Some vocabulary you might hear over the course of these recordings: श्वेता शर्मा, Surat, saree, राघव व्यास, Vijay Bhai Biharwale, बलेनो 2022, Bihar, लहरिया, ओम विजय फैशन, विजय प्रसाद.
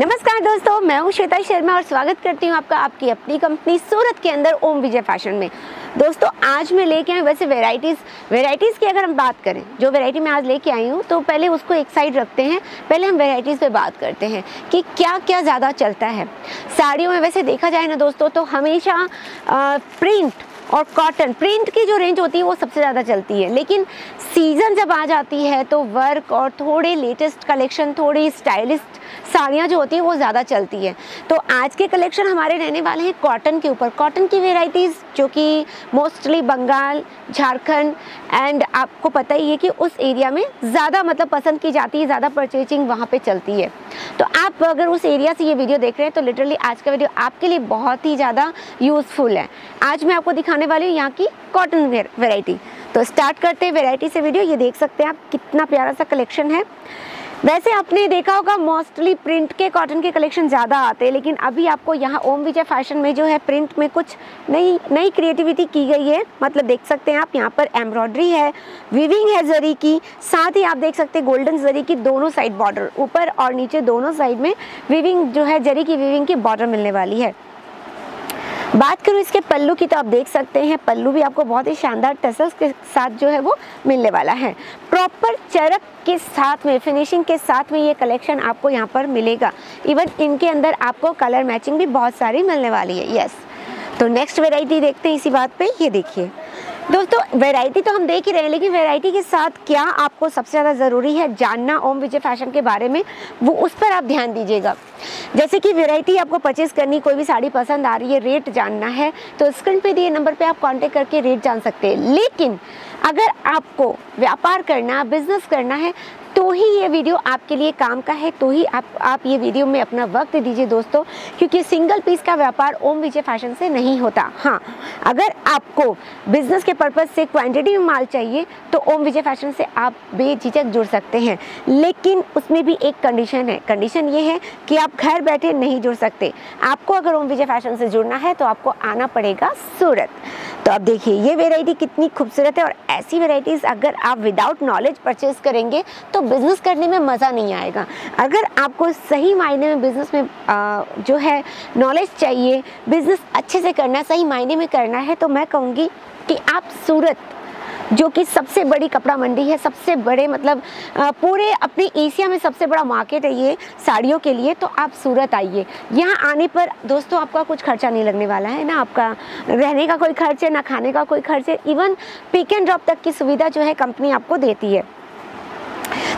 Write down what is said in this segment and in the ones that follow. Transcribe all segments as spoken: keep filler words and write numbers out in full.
नमस्कार दोस्तों, मैं हूँ श्वेता शर्मा और स्वागत करती हूँ आपका आपकी अपनी कंपनी सूरत के अंदर ओम विजय फैशन में। दोस्तों आज मैं लेके आई वैसे वेराइटीज़ वेराइटीज़ की अगर हम बात करें, जो वेराइटी मैं आज लेके आई हूँ तो पहले उसको एक साइड रखते हैं, पहले हम वेराइटीज़ पे बात करते हैं कि क्या क्या ज़्यादा चलता है साड़ियों में। वैसे देखा जाए ना दोस्तों तो हमेशा प्रिंट और कॉटन प्रिंट की जो रेंज होती है वो सबसे ज़्यादा चलती है, लेकिन सीज़न जब आ जाती है तो वर्क और थोड़े लेटेस्ट कलेक्शन, थोड़ी स्टाइलिश साड़ियाँ जो होती हैं वो ज़्यादा चलती है। तो आज के कलेक्शन हमारे रहने वाले हैं कॉटन के ऊपर, कॉटन की वेराइटीज़ जो कि मोस्टली बंगाल, झारखंड एंड आपको पता ही है कि उस एरिया में ज़्यादा मतलब पसंद की जाती है, ज़्यादा परचेजिंग वहाँ पर चलती है। तो आप अगर उस एरिया से ये वीडियो देख रहे हैं तो लिटरली आज का वीडियो आपके लिए बहुत ही ज़्यादा यूज़फुल है। आज मैं आपको दिखाने वाली हूँ यहाँ की कॉटन वेराइटी। तो स्टार्ट करते हैं वेराइटी से वीडियो। ये देख सकते हैं आप कितना प्यारा सा कलेक्शन है। वैसे आपने देखा होगा मोस्टली प्रिंट के कॉटन के कलेक्शन ज़्यादा आते हैं, लेकिन अभी आपको यहाँ ओम विजय फैशन में जो है प्रिंट में कुछ नई नई क्रिएटिविटी की गई है। मतलब देख सकते हैं आप यहाँ पर एम्ब्रॉयडरी है, वीविंग है जरी की, साथ ही आप देख सकते हैं गोल्डन जरी की दोनों साइड बॉर्डर, ऊपर और नीचे दोनों साइड में वीविंग जो है जरी की वीविंग की बॉर्डर मिलने वाली है। बात करूँ इसके पल्लू की तो आप देख सकते हैं पल्लू भी आपको बहुत ही शानदार टसल्स के साथ जो है वो मिलने वाला है। प्रॉपर चरक के साथ में, फिनिशिंग के साथ में ये कलेक्शन आपको यहाँ पर मिलेगा। इवन इनके अंदर आपको कलर मैचिंग भी बहुत सारी मिलने वाली है। यस, तो नेक्स्ट वेराइटी देखते हैं इसी बात पे। ये देखिए दोस्तों, वैरायटी तो हम देख ही रहे हैं, लेकिन वैरायटी के साथ क्या आपको सबसे ज़्यादा ज़रूरी है जानना ओम विजय फैशन के बारे में, वो उस पर आप ध्यान दीजिएगा। जैसे कि वैरायटी आपको परचेज़ करनी, कोई भी साड़ी पसंद आ रही है, रेट जानना है तो स्क्रीन पे दिए नंबर पे आप कांटेक्ट करके रेट जान सकते हैं। लेकिन अगर आपको व्यापार करना, बिजनेस करना है तो ही ये वीडियो आपके लिए काम का है, तो ही आप आप ये वीडियो में अपना वक्त दीजिए दोस्तों, क्योंकि सिंगल पीस का व्यापार ओम विजय फैशन से नहीं होता। हाँ, अगर आपको बिजनेस के पर्पज़ से क्वांटिटी में माल चाहिए तो ओम विजय फैशन से आप बेझिझक जुड़ सकते हैं, लेकिन उसमें भी एक कंडीशन है। कंडीशन ये है कि आप घर बैठे नहीं जुड़ सकते, आपको अगर ओम विजय फैशन से जुड़ना है तो आपको आना पड़ेगा सूरत। तो आप देखिए ये वेराइटी कितनी खूबसूरत है, और ऐसी वेराइटीज़ अगर आप विदाउट नॉलेज परचेज करेंगे तो बिज़नेस करने में मज़ा नहीं आएगा। अगर आपको सही मायने में बिज़नेस में आ, जो है नॉलेज चाहिए, बिज़नेस अच्छे से करना, सही मायने में करना है तो मैं कहूँगी कि आप सूरत, जो कि सबसे बड़ी कपड़ा मंडी है, सबसे बड़े मतलब पूरे अपने एशिया में सबसे बड़ा मार्केट है ये साड़ियों के लिए, तो आप सूरत आइए। यहाँ आने पर दोस्तों आपका कुछ खर्चा नहीं लगने वाला है, ना आपका रहने का कोई खर्च है, ना खाने का कोई खर्च है। इवन पिक एंड ड्रॉप तक की सुविधा जो है कंपनी आपको देती है।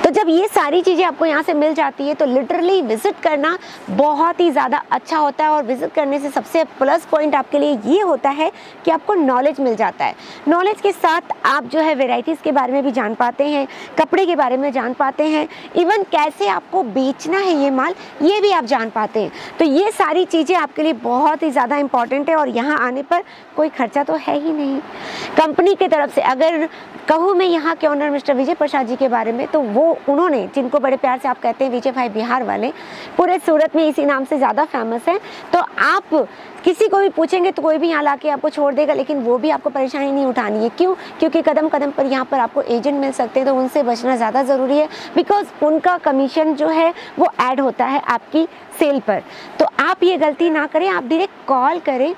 तो जब ये सारी चीज़ें आपको यहाँ से मिल जाती है तो लिटरली विज़िट करना बहुत ही ज़्यादा अच्छा होता है। और विज़िट करने से सबसे प्लस पॉइंट आपके लिए ये होता है कि आपको नॉलेज मिल जाता है। नॉलेज के साथ आप जो है वेराइटीज़ के बारे में भी जान पाते हैं, कपड़े के बारे में जान पाते हैं, इवन कैसे आपको बेचना है ये माल, ये भी आप जान पाते हैं। तो ये सारी चीज़ें आपके लिए बहुत ही ज़्यादा इम्पॉर्टेंट है। और यहाँ आने पर कोई खर्चा तो है ही नहीं कंपनी की तरफ से। अगर कहूँ मैं यहाँ के ऑनर मिस्टर विजय प्रसाद जी के बारे में, तो वो उन्होंने, जिनको बड़े प्यार से आप कहते हैं विजय भाई बिहार वाले, पूरे सूरत में इसी नाम से ज़्यादा फेमस हैं। तो आप किसी को भी पूछेंगे तो कोई भी यहाँ लाके आपको छोड़ देगा, लेकिन वो भी आपको परेशानी नहीं उठानी है। क्यों? क्योंकि कदम कदम पर यहाँ पर आपको एजेंट मिल सकते हैं, तो उनसे बचना ज़्यादा ज़रूरी है, बिकॉज उनका कमीशन जो है वो ऐड होता है आपकी सेल पर। तो आप ये गलती ना करें, आप डायरेक्ट कॉल करें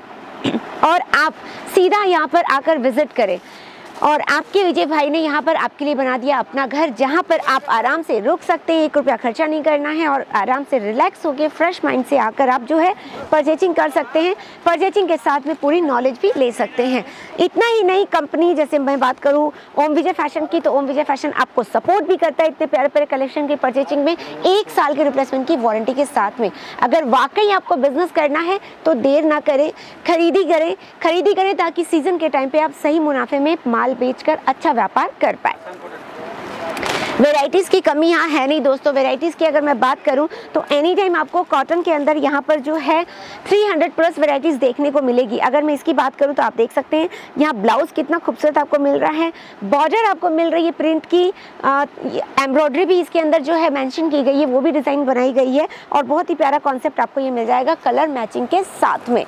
और आप सीधा यहाँ पर आकर विज़िट करें। और आपके विजय भाई ने यहाँ पर आपके लिए बना दिया अपना घर, जहाँ पर आप आराम से रुक सकते हैं, एक रुपया खर्चा नहीं करना है, और आराम से रिलैक्स होकर फ्रेश माइंड से आकर आप जो है परचेजिंग कर सकते हैं। परचेजिंग के साथ में पूरी नॉलेज भी ले सकते हैं। इतना ही नहीं, कंपनी जैसे मैं बात करूँ ओम विजय फैशन की, तो ओम विजय फैशन आपको सपोर्ट भी करता है इतने प्यारे प्यारे कलेक्शन की परचेजिंग में, एक साल के रिप्लेसमेंट की वारंटी के साथ में। अगर वाकई आपको बिजनेस करना है तो देर ना करें, खरीदी करें, खरीदी करें ताकि सीज़न के टाइम पर आप सही मुनाफे में माल बेचकर अच्छा व्यापार कर पाए। वेराइटीज़ की कमी यहाँ है नहीं दोस्तों। वेराइटीज़ की अगर मैं बात करूँ तो एनी टाइम आपको कॉटन के अंदर यहाँ पर जो है तीन सौ प्लस वेराइटीज़ देखने को मिलेगी। अगर मैं इसकी बात करूँ तो आप देख सकते हैं यहाँ ब्लाउज़ कितना खूबसूरत आपको मिल रहा है, बॉर्डर आपको मिल रही है प्रिंट की, एम्ब्रॉयडरी भी इसके अंदर जो है मैंशन की गई है, वो भी डिज़ाइन बनाई गई है, और बहुत ही प्यारा कॉन्सेप्ट आपको ये मिल जाएगा कलर मैचिंग के साथ में।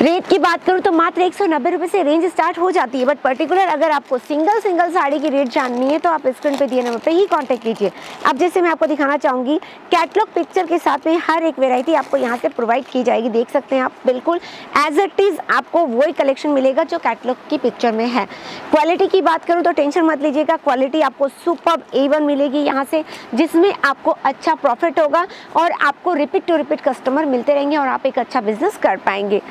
रेट की बात करूँ तो मात्र एक सौ नब्बे रुपये से रेंज स्टार्ट हो जाती है। बट पर्टिकुलर अगर आपको सिंगल सिंगल साड़ी की रेट जाननी है तो आप स्क्रीन पे दिए नंबर पे ही कांटेक्ट कीजिए। अब जैसे मैं आपको दिखाना चाहूँगी कैटलॉग पिक्चर के साथ में हर एक वैरायटी आपको यहाँ से प्रोवाइड की जाएगी। देख सकते हैं आप, बिल्कुल एज इट इज़ आपको वही कलेक्शन मिलेगा जो कैटलॉग की पिक्चर में है। क्वालिटी की बात करूँ तो टेंशन मत लीजिएगा, क्वालिटी आपको सुपर्ब ए वन मिलेगी यहाँ से, जिसमें आपको अच्छा प्रॉफिट होगा और आपको रिपीट टू रिपीट कस्टमर मिलते रहेंगे और आप एक अच्छा बिजनेस कर पाएंगे।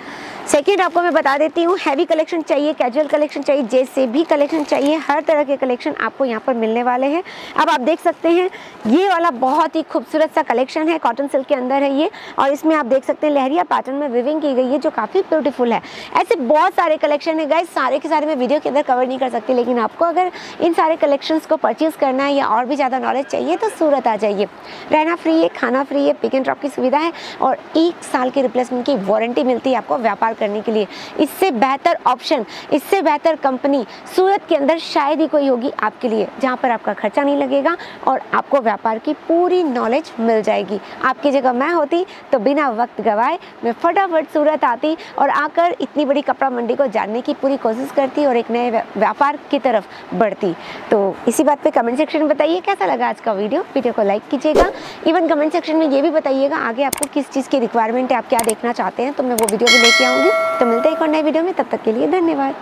सेकेंड आपको मैं बता देती हूँ, हैवी कलेक्शन चाहिए, कैजुअल कलेक्शन चाहिए, जैसे भी कलेक्शन चाहिए, हर तरह के कलेक्शन आपको यहाँ पर मिलने वाले हैं। अब आप देख सकते हैं ये वाला बहुत ही खूबसूरत सा कलेक्शन है, कॉटन सिल्क के अंदर है ये, और इसमें आप देख सकते हैं लहरिया पैटर्न में विविंग की गई है जो काफ़ी ब्यूटीफुल है। ऐसे बहुत सारे कलेक्शन है गाइस, सारे के सारे मैं वीडियो के अंदर कवर नहीं कर सकती, लेकिन आपको अगर इन सारे कलेक्शन को परचेज़ करना है या और भी ज़्यादा नॉलेज चाहिए तो सूरत आ जाइए। रहना फ्री है, खाना फ्री है, पिक एंड ड्रॉप की सुविधा है और एक साल की रिप्लेसमेंट की वारंटी मिलती है आपको व्यापार करने के लिए। इससे बेहतर ऑप्शन, इससे बेहतर कंपनी सूरत के अंदर शायद ही कोई होगी आपके लिए, जहां पर आपका खर्चा नहीं लगेगा और आपको व्यापार की पूरी नॉलेज मिल जाएगी। आपकी जगह मैं होती तो बिना वक्त गवाए मैं फटाफट सूरत आती और आकर इतनी बड़ी कपड़ा मंडी को जानने की पूरी कोशिश करती और एक नए व्यापार की तरफ बढ़ती। तो इसी बात पे कमेंट सेक्शन में बताइए कैसा लगा आज का वीडियो। वीडियो को लाइक कीजिएगा, इवन कमेंट सेक्शन में ये भी बताइएगा आगे आपको किस चीज़ की रिक्वायरमेंट है, आप क्या देखना चाहते हैं, तो मैं वो वीडियो भी लेके आऊँगी। तो मिलते हैं एक और नए वीडियो में, तब तक के लिए धन्यवाद।